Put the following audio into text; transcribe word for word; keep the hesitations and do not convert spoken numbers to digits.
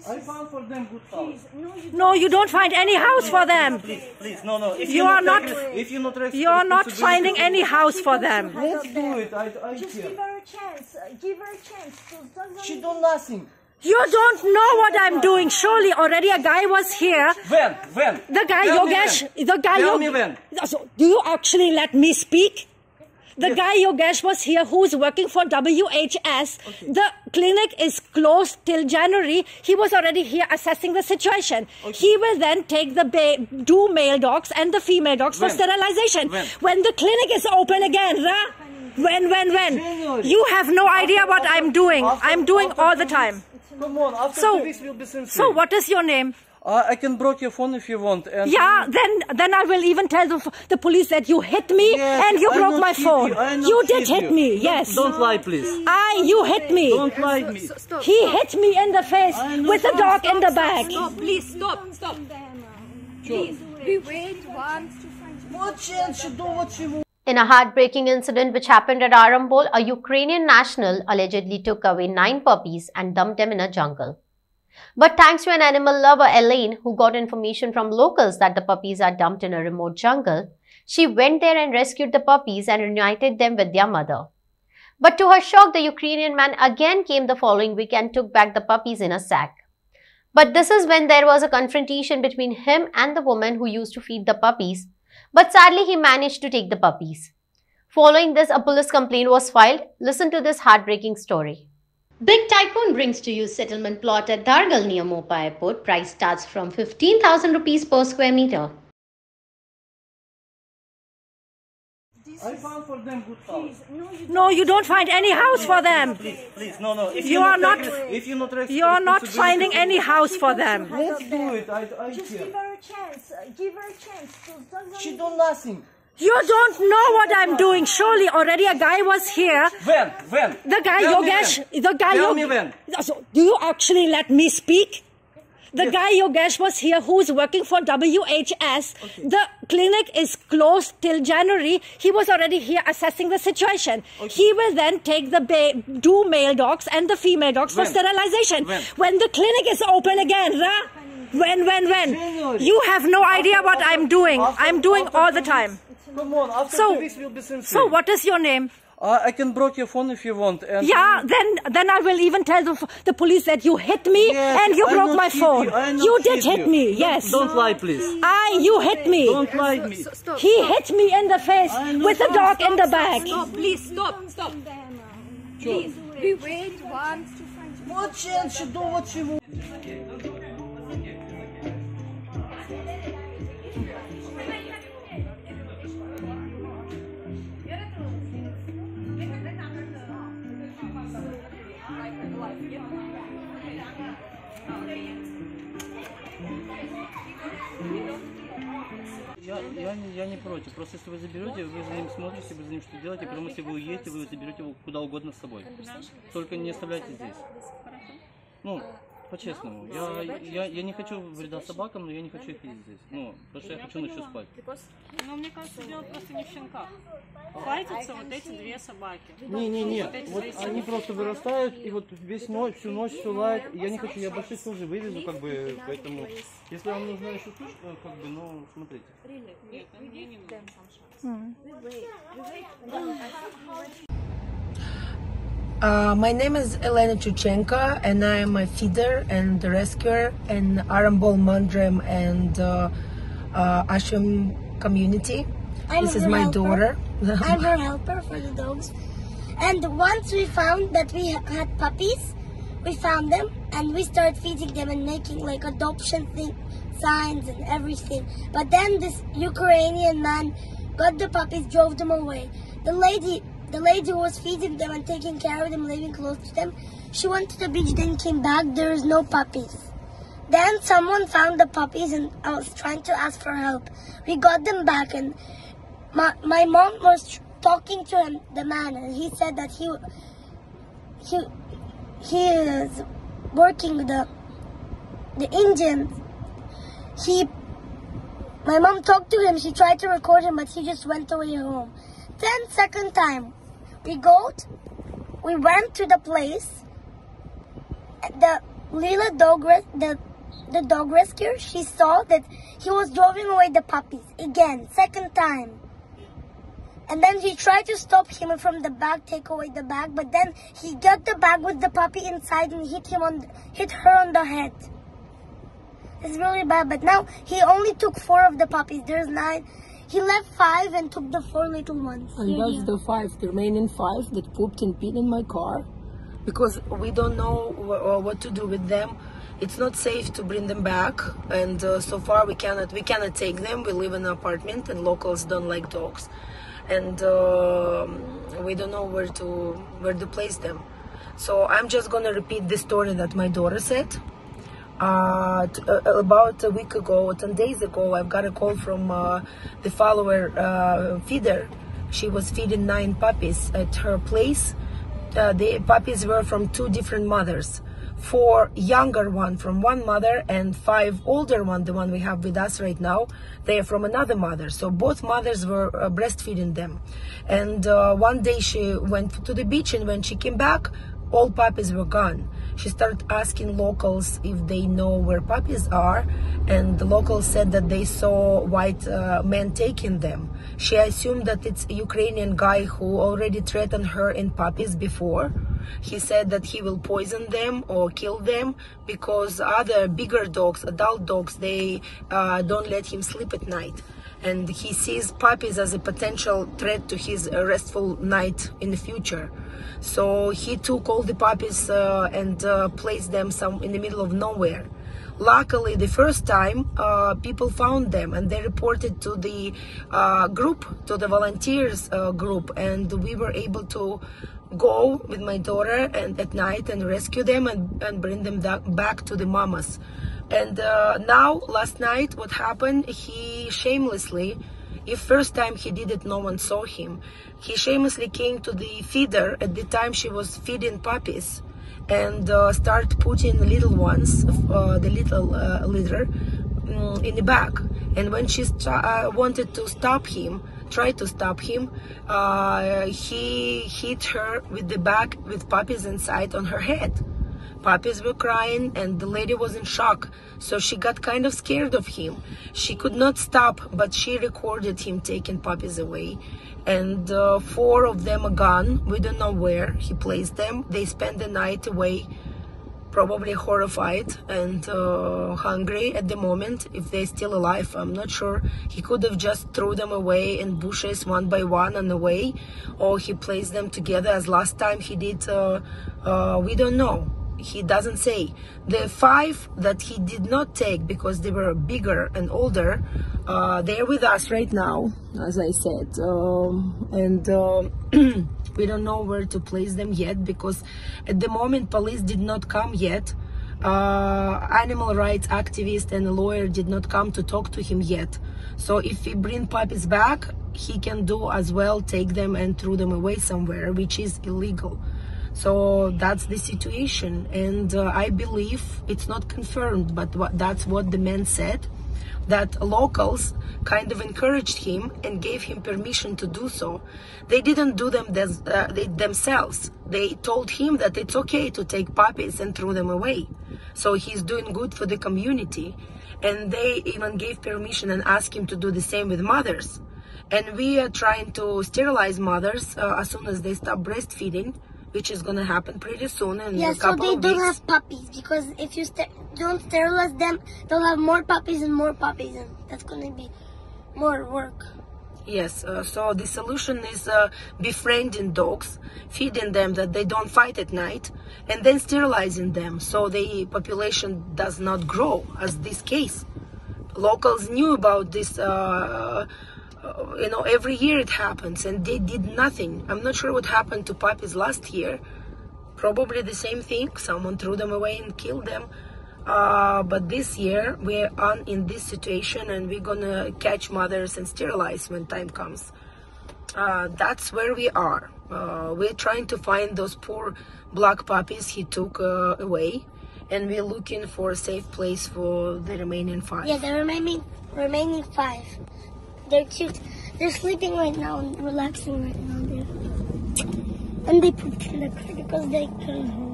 This I found for them good house. No, you, no, you don't find any house no, for them. Please, please, no, no. If you, you are not, if you not, you are not finding any house for them. Let's do it. I, I Just care. give her a chance. Give her a chance. Doesn't she do nothing. You don't know what I'm doing. Surely already a guy was here. When? When? The guy Tell Yogesh. The guy Yogesh. So, do you actually let me speak? The yes. guy Yogesh was here who is working for W H S. Okay. The clinic is closed till January. He was already here assessing the situation. Okay. He will then take the ba two male dogs and the female dogs when? for sterilization. When? when the clinic is open again, huh? When, when, when? January. You have no idea after, what after, I'm doing. After, I'm doing all the time. Come on, after so, two weeks we'll be sincere. So what is your name? Uh, I can block your phone if you want. And yeah, then then I will even tell the, the police that you hit me yes, and you I broke my phone. You, you did hit you. me, yes. Don't, don't lie, please. I, you hit me. Don't lie so, me. So, stop, he stop. hit me in the face with a dog stop, in the back. Stop, stop, please, stop, stop. Please, we wait once to find you. What chance you do what you want? In a heartbreaking incident which happened at Arambol, a Ukrainian national allegedly took away nine puppies and dumped them in a jungle. But thanks to an animal lover, Elena, who got information from locals that the puppies are dumped in a remote jungle, she went there and rescued the puppies and reunited them with their mother. But to her shock, the Ukrainian man again came the following week and took back the puppies in a sack. But this is when there was a confrontation between him and the woman who used to feed the puppies. But sadly, he managed to take the puppies. Following this, a police complaint was filed. Listen to this heartbreaking story. Big typhoon brings to you settlement plot at Dargal near Mopa Airport. Price starts from fifteen thousand rupees per square meter. I found for them good house. No, you, no, you don't find any house for them. Please, please, no, no. If you, you are not, if you not, you are not finding any house for them. Let's do it. I, I Just care. give her a chance. Give her a chance. She do nothing. You don't know what I'm doing. Surely already a guy was here. When? When? The guy Tell Yogesh. The guy Yogesh. So, do you actually let me speak? The yes. guy Yogesh was here who is working for W H S. Okay. The clinic is closed till January. He was already here assessing the situation. Okay. He will then take the ba two male dogs and the female dogs when? for sterilization. When? when the clinic is open again, huh? When, when, when? January. You have no idea after, what after, I'm doing. After, I'm doing after, all the time. Come on, after so, two weeks we'll be sincere. So what is your name? Uh, I can block your phone if you want. And yeah, then then I will even tell the, the police that you hit me yes, and you I broke my phone. You, you did hit you. me, yes. Don't, don't lie, please. I, you hit me. Don't lie so, me. So, stop, he stop. hit me in the face with a dog stop, in the back. Stop, stop, please, stop, stop. Please, we wait once to find you. What chance you do what you want? Я, я, я не против, просто если вы заберете, вы за ним смотрите, вы за ним что делаете, потом если вы уедете, вы заберете его куда угодно с собой. Только не оставляйте здесь. Ну, по-честному, я, я, я не хочу вреда собакам, но я не хочу их видеть здесь. Ну, потому что я хочу ночью спать. Но мне кажется, дело просто не в щенках. Файтятся вот эти две собаки. Не-не-не, вот, вот они просто вырастают, и вот весь ночь, всю ночь все лает. Я не хочу, я больших тоже вывезу, как бы, поэтому... Если вам нужна еще тушка, как бы, ну, смотрите. Нет, мне не нужно. Uh, my name is Elena Chuchenka, and I am a feeder and a rescuer in Arambol, Mandrem, and uh, uh, Ashram community. I'm this is my helper. daughter. I'm her helper for the dogs. And once we found that we had puppies, we found them and we started feeding them and making like adoption thing, signs and everything. But then this Ukrainian man got the puppies, drove them away. The lady. The lady who was feeding them and taking care of them, living close to them, she went to the beach, then came back, there is no puppies. Then someone found the puppies and I was trying to ask for help. We got them back and my, my mom was talking to him, the man, and he said that he, he, he is working with the, the Indians. He, my mom talked to him, she tried to record him, but he just went away home. Then second time. We go, we went to the place, the Lila dog the the dog rescuer, she saw that he was driving away the puppies again, second time. And then he tried to stop him from the bag, take away the bag, but then he got the bag with the puppy inside and hit him on, hit her on the head. It's really bad, but now he only took four of the puppies. There's nine. He left five and took the four little ones. And that's the five, the remaining five that pooped and peed in my car, because we don't know what to do with them. It's not safe to bring them back, and uh, so far we cannot we cannot take them. We live in an apartment, and locals don't like dogs, and uh, we don't know where to where to place them. So I'm just gonna repeat the story that my daughter said. Uh, about a week ago, or ten days ago, I've got a call from uh, the follower uh, feeder. She was feeding nine puppies at her place. Uh, the puppies were from two different mothers, four younger one from one mother and five older one, the one we have with us right now, they are from another mother. So both mothers were uh, breastfeeding them. And uh, one day she went to the beach, and when she came back, all puppies were gone. She started asking locals if they know where puppies are, and the locals said that they saw white uh, men taking them. She assumed that it's a Ukrainian guy who already threatened her and puppies before. He said that he will poison them or kill them, because other bigger dogs, adult dogs, they uh, don't let him sleep at night. And he sees puppies as a potential threat to his restful night in the future. So he took all the puppies uh, and uh, placed them some in the middle of nowhere. Luckily, the first time, uh, people found them, and they reported to the uh, group, to the volunteers uh, group, and we were able to go with my daughter and at night and rescue them and, and bring them back to the mamas. And uh, now, last night, what happened, he shamelessly, if first time he did it, no one saw him, he shamelessly came to the feeder at the time she was feeding puppies, and uh, start putting the little ones, uh, the little uh, litter, um, in the bag. And when she uh, wanted to stop him, tried to stop him, uh, he hit her with the bag with puppies inside on her head. Puppies were crying, and the lady was in shock, so she got kind of scared of him. She could not stop, but she recorded him taking puppies away. And uh, four of them are gone. We don't know where he placed them. They spent the night away, probably horrified and uh, hungry at the moment. If they're still alive, I'm not sure. He could have just threw them away in bushes one by one on the way, or he placed them together as last time he did. Uh, uh, we don't know. He doesn't say. The five that he did not take because they were bigger and older, uh, they're with us right now, as I said, um, and uh, we don't know where to place them yet, because at the moment police did not come yet. Uh, animal rights activist and a lawyer did not come to talk to him yet. So if we bring puppies back, he can do as well take them and throw them away somewhere, which is illegal. So that's the situation, and uh, I believe, it's not confirmed, but what, that's what the man said, that locals kind of encouraged him and gave him permission to do so. They didn't do them des uh, they, themselves. They told him that it's okay to take puppies and throw them away. So he's doing good for the community, and they even gave permission and asked him to do the same with mothers. And we are trying to sterilize mothers uh, as soon as they stop breastfeeding, which is gonna happen pretty soon in yeah, a couple so of weeks. Yeah, so they don't have puppies, because if you st don't sterilize them, they'll have more puppies and more puppies, and that's gonna be more work. Yes, uh, so the solution is uh, befriending dogs, feeding them that they don't fight at night, and then sterilizing them so the population does not grow, as this case. Locals knew about this. Uh, Uh, you know, every year it happens, and they did nothing. I'm not sure what happened to puppies last year. Probably the same thing. Someone threw them away and killed them. Uh, but this year we're on in this situation, and we're gonna catch mothers and sterilize when time comes. Uh, that's where we are. Uh, we're trying to find those poor black puppies he took uh, away, and we're looking for a safe place for the remaining five. Yeah, the remaining remaining five. They're cute. They're sleeping right now and relaxing right now. They're... And they pooped in the car because they couldn't hold.